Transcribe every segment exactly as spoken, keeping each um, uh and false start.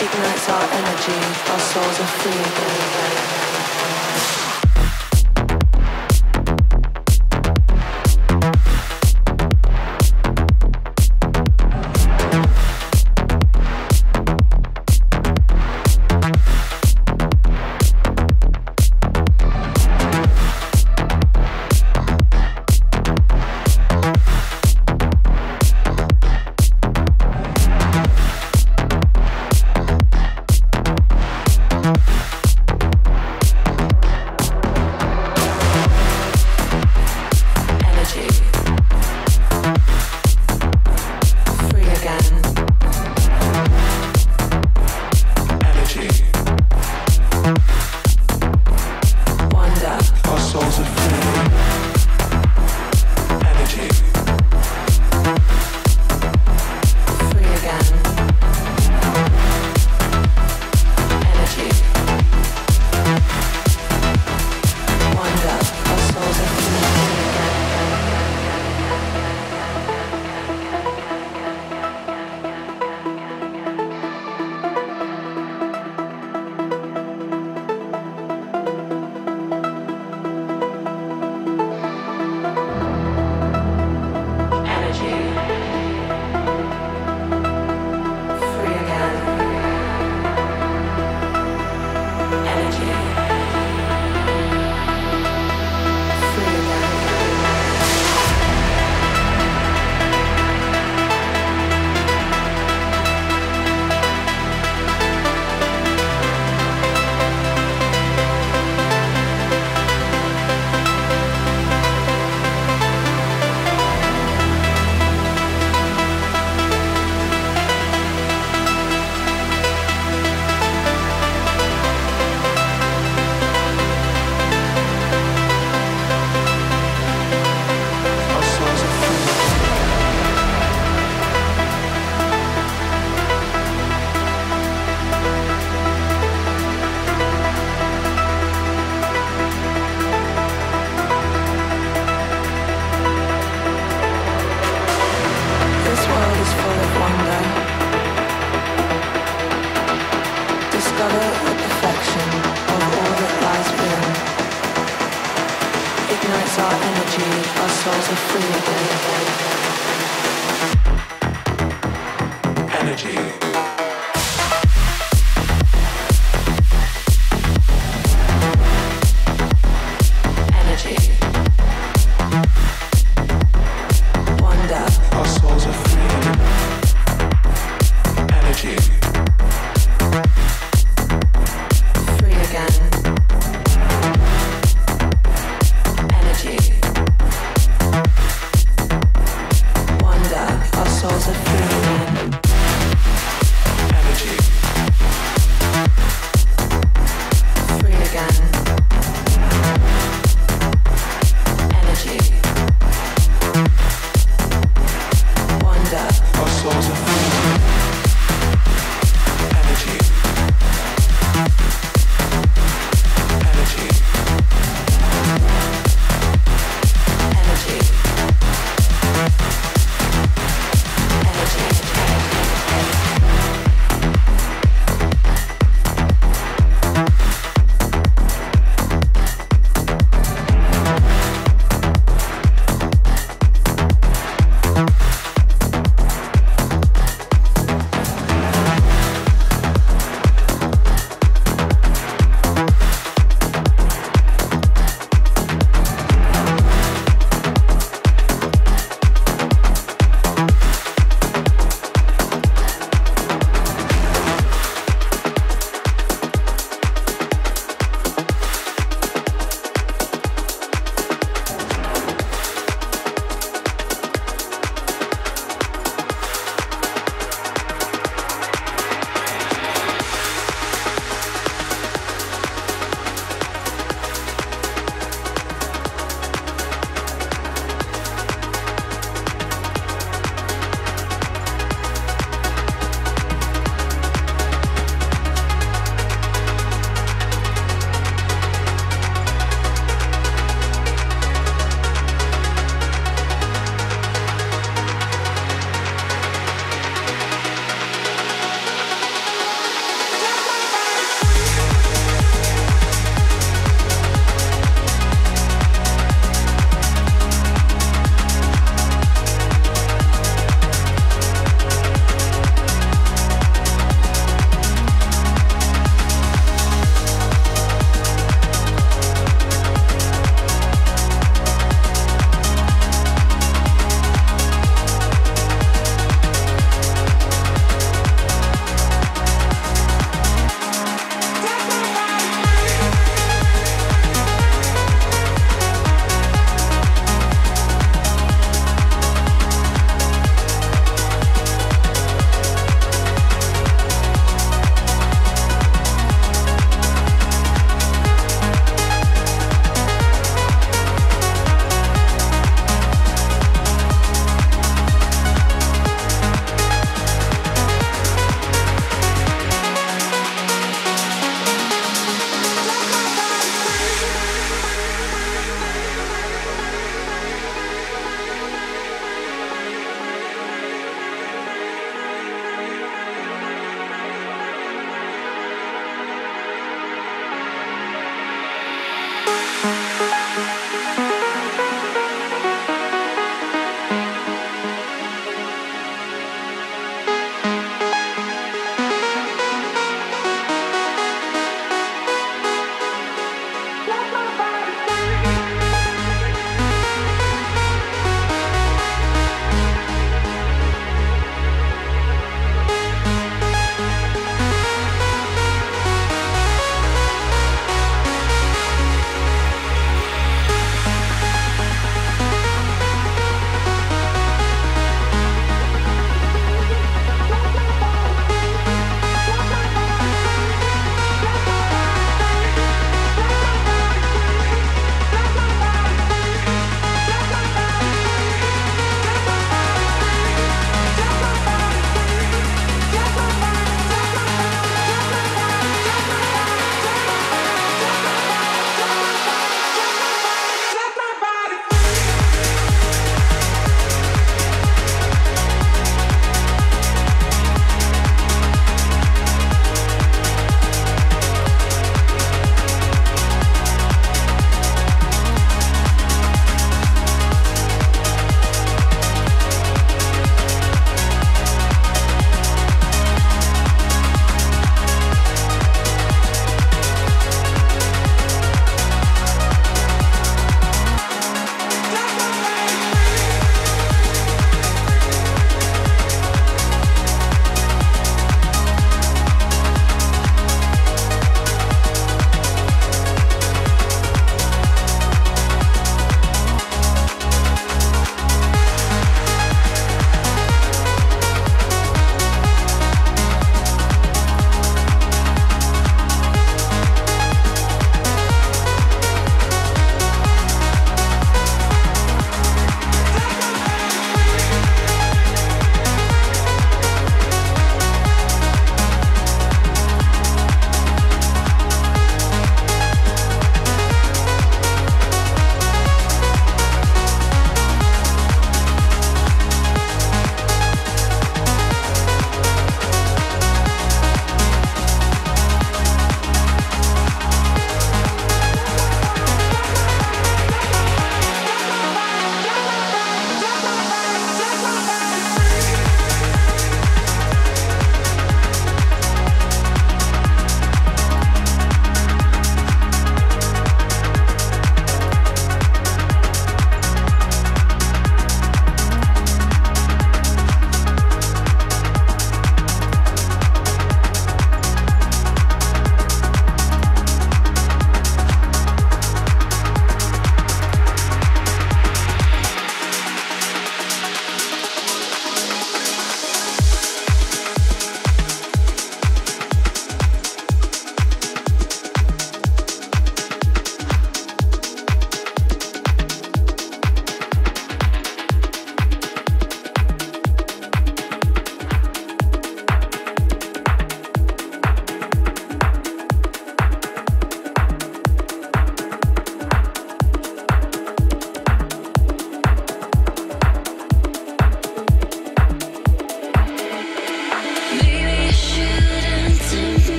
ignites our energy, our souls are free.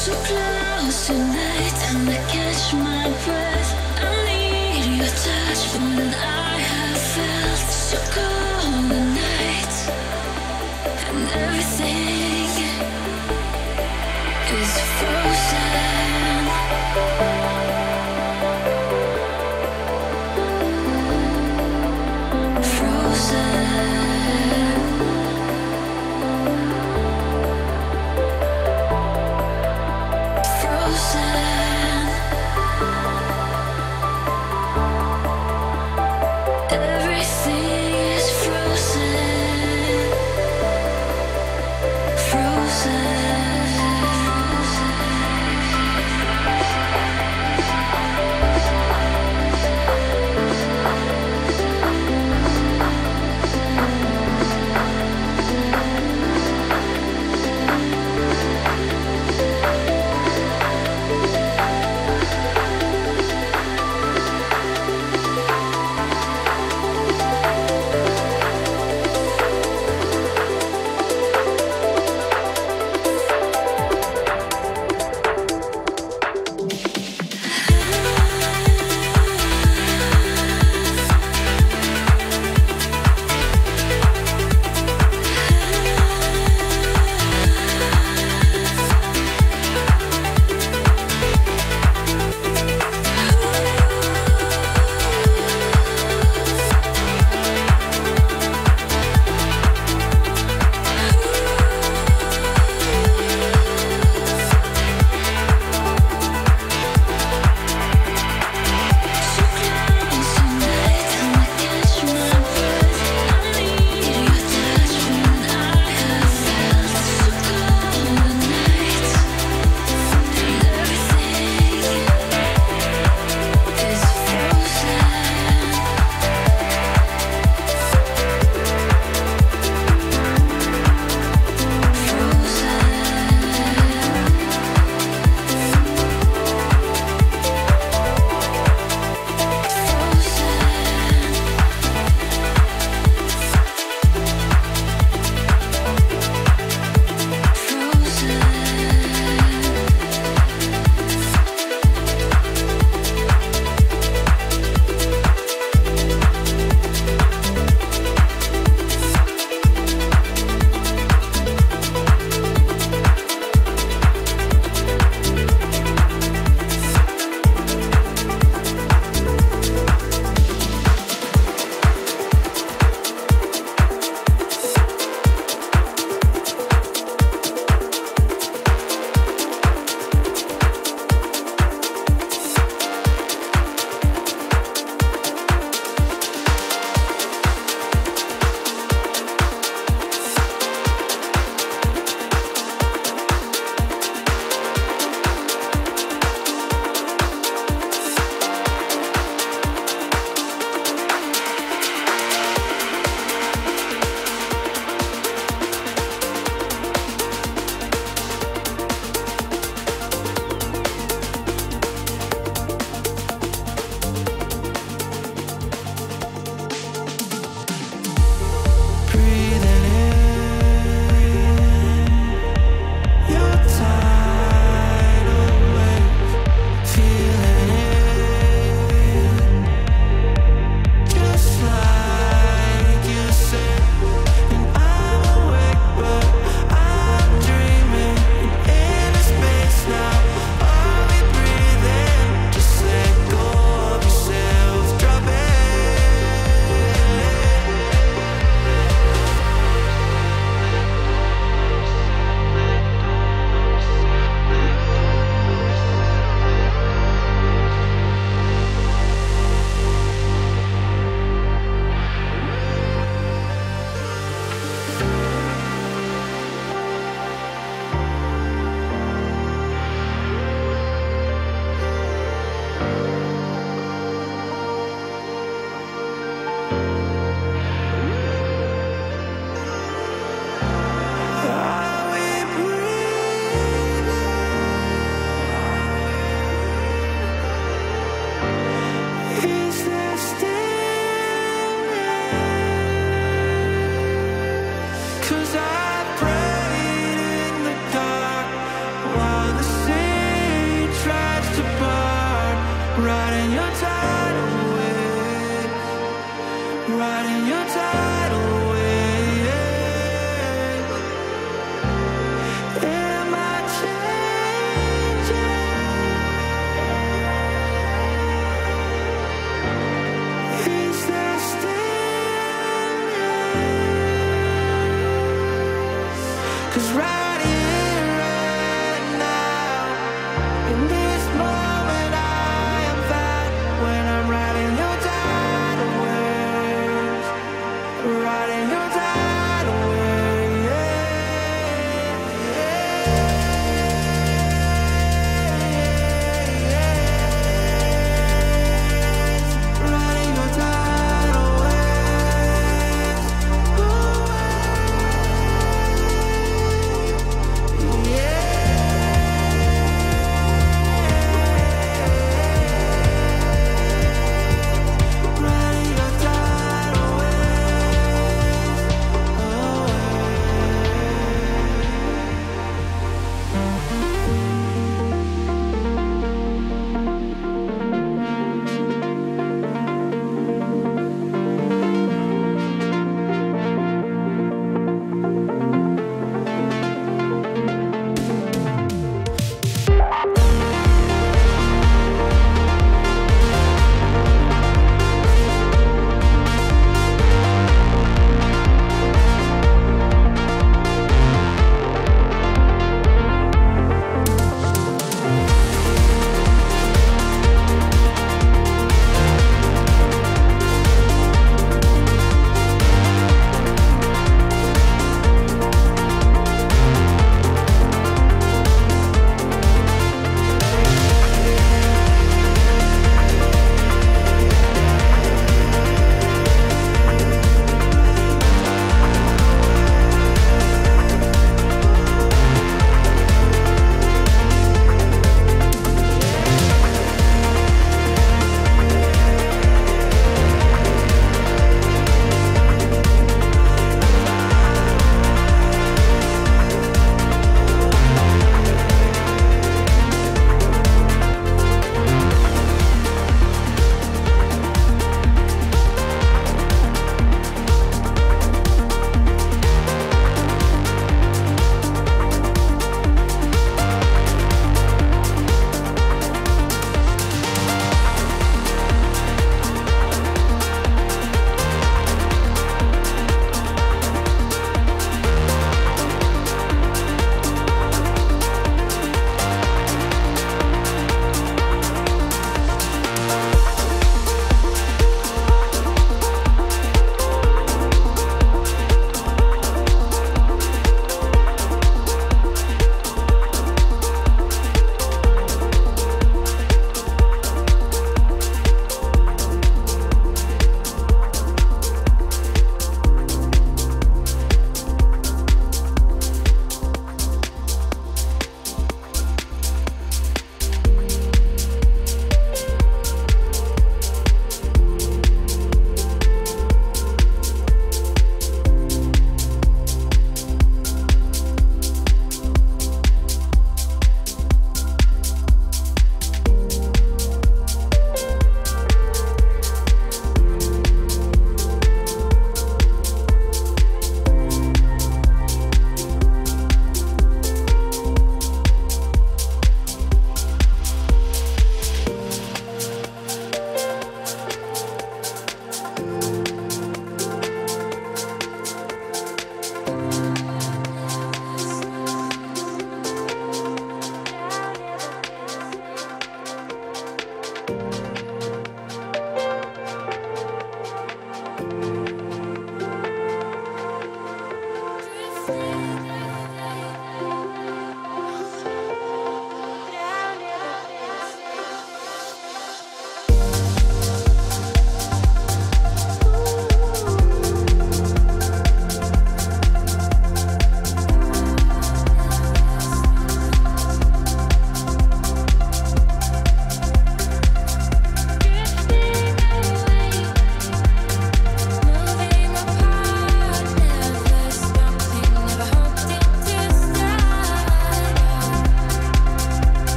So close tonight, time to catch my breath. I need your touch more than I have felt. So cold the night, and everything is frozen. Frozen, frozen, frozen.